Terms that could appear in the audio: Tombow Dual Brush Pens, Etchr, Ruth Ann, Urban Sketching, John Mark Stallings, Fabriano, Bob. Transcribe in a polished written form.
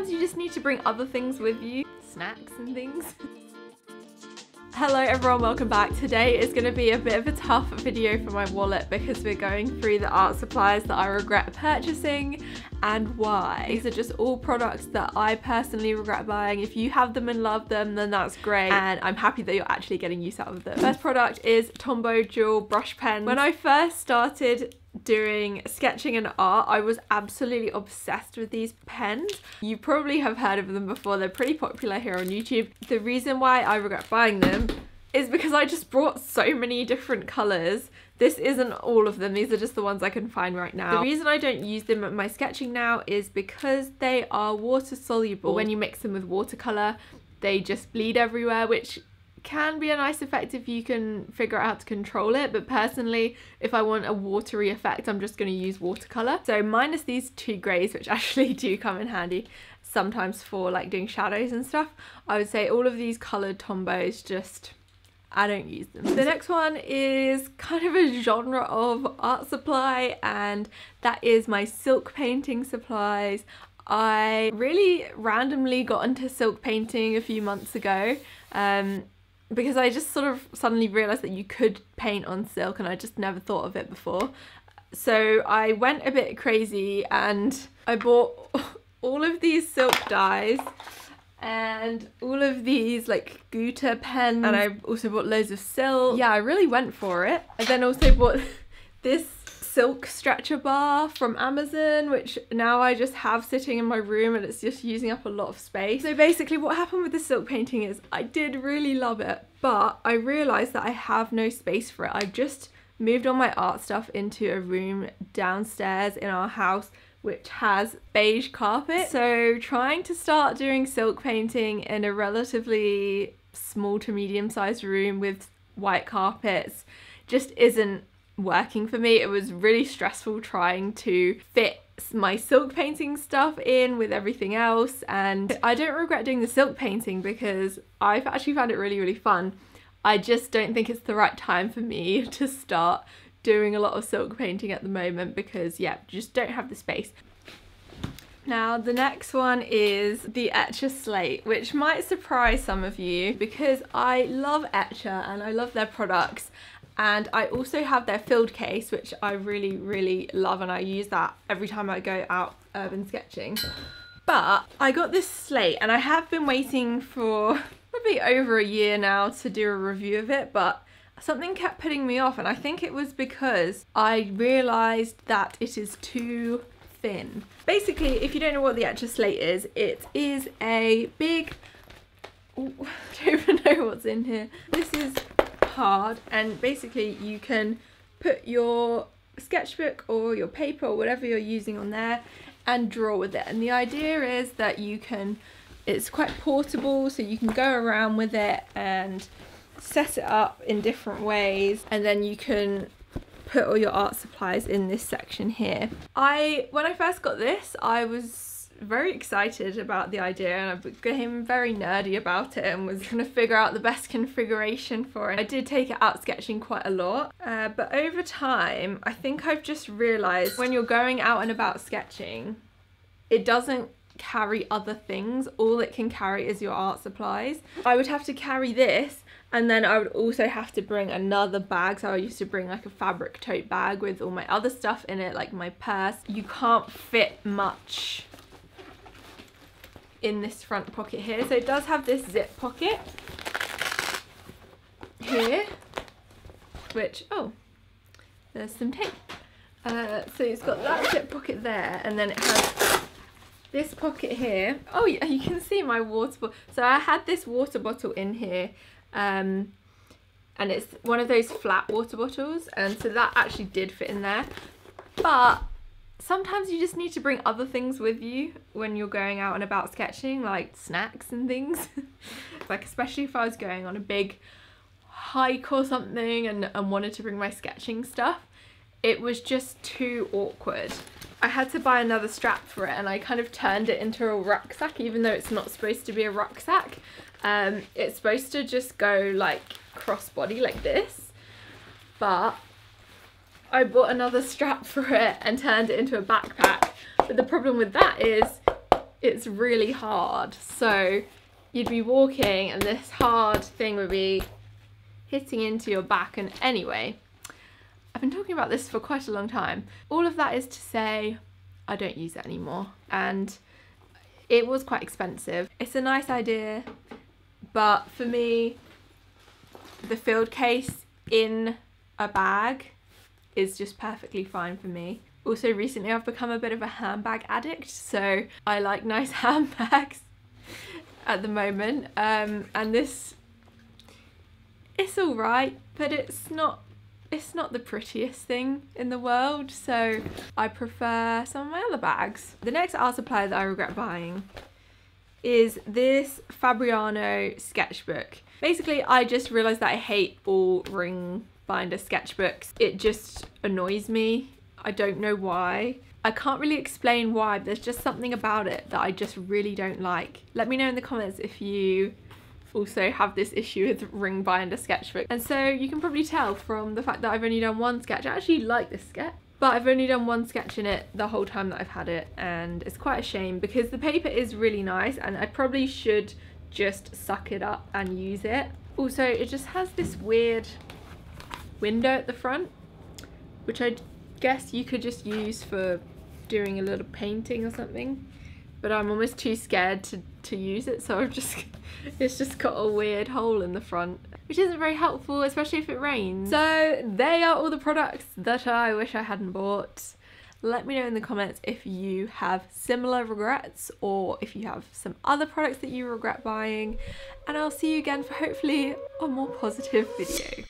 sometimes you just need to bring other things with you, snacks and things. Hello everyone, welcome back. Today is going to be a bit of a tough video for my wallet because we're going through the art supplies that I regret purchasing and why. These are just all products that I personally regret buying. If you have them and love them, then that's great, and I'm happy that you're actually getting use out of them. First product is Tombow Dual Brush Pens. When I first started doing sketching and art, I was absolutely obsessed with these pens. You probably have heard of them before, they're pretty popular here on YouTube. The reason why I regret buying them is because I just brought so many different colours. This isn't all of them, these are just the ones I can find right now. The reason I don't use them at my sketching now is because they are water soluble. When you mix them with watercolour, they just bleed everywhere, which can be a nice effect if you can figure out how to control it, but personally if I want a watery effect I'm just going to use watercolour. So minus these two greys, which actually do come in handy sometimes for like doing shadows and stuff, I would say all of these coloured Tombows, just I don't use them. The next one is kind of a genre of art supply, and that is my silk painting supplies. I really randomly got into silk painting a few months ago because I just sort of suddenly realised that you could paint on silk and I just never thought of it before. So I went a bit crazy and I bought all of these silk dyes and all of these like gutta pens, and I also bought loads of silk. Yeah, I really went for it. I then also bought this silk stretcher bar from Amazon, which now I just have sitting in my room and it's just using up a lot of space. So basically what happened with the silk painting is I did really love it, but I realised that I have no space for it. I've just moved all my art stuff into a room downstairs in our house which has beige carpet. So trying to start doing silk painting in a relatively small to medium sized room with white carpets just isn't working for me. It was really stressful trying to fit my silk painting stuff in with everything else, and I don't regret doing the silk painting because I've actually found it really fun. I just don't think it's the right time for me to start doing a lot of silk painting at the moment because yeah, just don't have the space. Now the next one is the Etchr slate, which might surprise some of you because I love Etchr and I love their products. And I also have their filled case, which I really love, and I use that every time I go out urban sketching. But I got this slate and I have been waiting for probably over a year now to do a review of it, but something kept putting me off, and I think it was because I realised that it is too thin. Basically, if you don't know what the Etchr slate is, it is a big... Ooh, I don't even know what's in here. This is hard, and basically you can put your sketchbook or your paper or whatever you're using on there and draw with it, and the idea is that you can, it's quite portable, so you can go around with it and set it up in different ways, and then you can put all your art supplies in this section here. When I first got this I was very excited about the idea and I became very nerdy about it and was trying to figure out the best configuration for it. I did take it out sketching quite a lot, but over time I think I've just realised when you're going out and about sketching it doesn't carry other things, all it can carry is your art supplies. I would have to carry this, and then I would also have to bring another bag, so I used to bring like a fabric tote bag with all my other stuff in it, like my purse. You can't fit much in this front pocket here, so it does have this zip pocket here, which, oh, there's some tape. So it's got that zip pocket there, and then it has this pocket here. Oh, yeah, you can see my water bottle. So I had this water bottle in here, and it's one of those flat water bottles, and so that actually did fit in there, but sometimes you just need to bring other things with you when you're going out and about sketching, like snacks and things. Like especially if I was going on a big hike or something and wanted to bring my sketching stuff, it was just too awkward. I had to buy another strap for it, and I kind of turned it into a rucksack, even though it's not supposed to be a rucksack. It's supposed to just go like crossbody like this, but I bought another strap for it and turned it into a backpack, but the problem with that is it's really hard. So you'd be walking and this hard thing would be hitting into your back. And anyway, I've been talking about this for quite a long time. All of that is to say I don't use it anymore, and it was quite expensive. It's a nice idea, but for me, the filled case in a bag is just perfectly fine for me. Also, recently I've become a bit of a handbag addict, so I like nice handbags at the moment, and this, it's all right, but it's not the prettiest thing in the world, so I prefer some of my other bags. The next art supply that I regret buying is this Fabriano sketchbook. Basically, I just realised that I hate all ring binder sketchbooks. It just annoys me. I don't know why. I can't really explain why, but there's just something about it that I just really don't like. Let me know in the comments if you also have this issue with ring binder sketchbook. And so you can probably tell from the fact that I've only done one sketch. I actually like this sketch, but I've only done one sketch in it the whole time that I've had it, and it's quite a shame because the paper is really nice and I probably should just suck it up and use it. Also, it just has this weird window at the front, which I guess you could just use for doing a little painting or something, but I'm almost too scared to use it, so I've just it's just got a weird hole in the front, which isn't very helpful, especially if it rains. So they are all the products that I wish I hadn't bought. Let me know in the comments if you have similar regrets or if you have some other products that you regret buying, and I'll see you again for hopefully a more positive video.